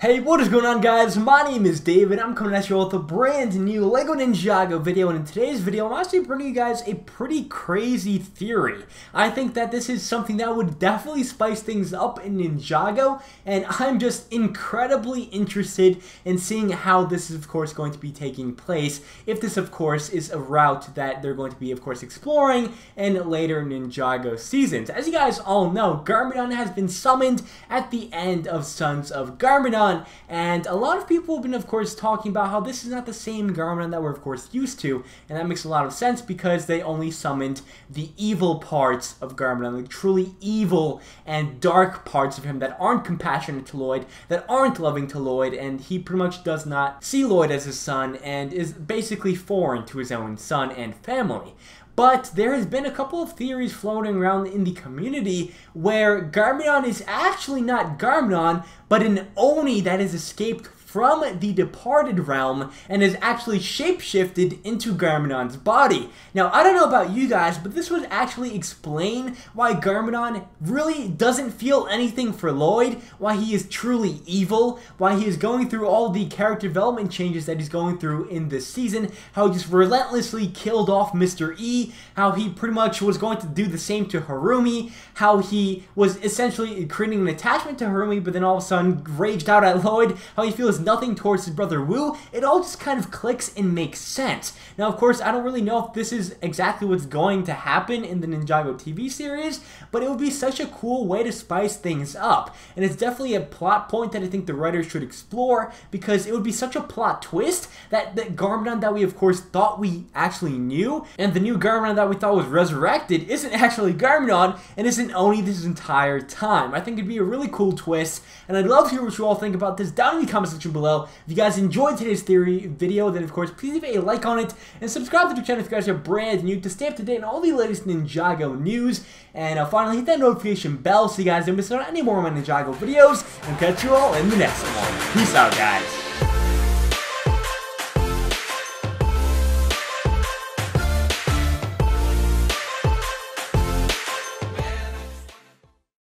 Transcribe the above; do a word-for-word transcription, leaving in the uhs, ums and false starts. Hey, what is going on, guys? My name is Dave and I'm coming at you with a brand new Lego Ninjago video, and in today's video I'm actually bringing you guys a pretty crazy theory. I think that this is something that would definitely spice things up in Ninjago, and I'm just incredibly interested in seeing how this is of course going to be taking place, if this of course is a route that they're going to be of course exploring in later Ninjago seasons. As you guys all know, Garmadon has been summoned at the end of Sons of Garmadon, and a lot of people have been of course talking about how this is not the same Garmadon that we're of course used to, and that makes a lot of sense because they only summoned the evil parts of Garmadon, the truly evil and dark parts of him that aren't compassionate to Lloyd, that aren't loving to Lloyd, and he pretty much does not see Lloyd as his son and is basically foreign to his own son and family. But there has been a couple of theories floating around in the community where Garmadon is actually not Garmadon, but an Oni that has escaped from the departed realm and is actually shapeshifted into Garmadon's body. Now, I don't know about you guys, but this would actually explain why Garmadon really doesn't feel anything for Lloyd, why he is truly evil, why he is going through all the character development changes that he's going through in this season, how he just relentlessly killed off Mister E, how he pretty much was going to do the same to Harumi, how he was essentially creating an attachment to Harumi, but then all of a sudden raged out at Lloyd, how he feels nothing towards his brother Wu. It all just kind of clicks and makes sense. Now, of course, I don't really know if this is exactly what's going to happen in the Ninjago T V series, but it would be such a cool way to spice things up, and it's definitely a plot point that I think the writers should explore, because it would be such a plot twist that the Garmadon that we of course thought we actually knew, and the new Garmadon that we thought was resurrected, isn't actually Garmadon and isn't Oni this entire time. I think it'd be a really cool twist, and I'd love to hear what you all think about this down in the comment section below. If you guys enjoyed today's theory video, then of course please leave a like on it and subscribe to the channel if you guys are brand new, to stay up to date on all the latest Ninjago news, and uh, finally hit that notification bell so you guys don't miss out on any more of my Ninjago videos, and catch you all in the next one. Peace out, guys.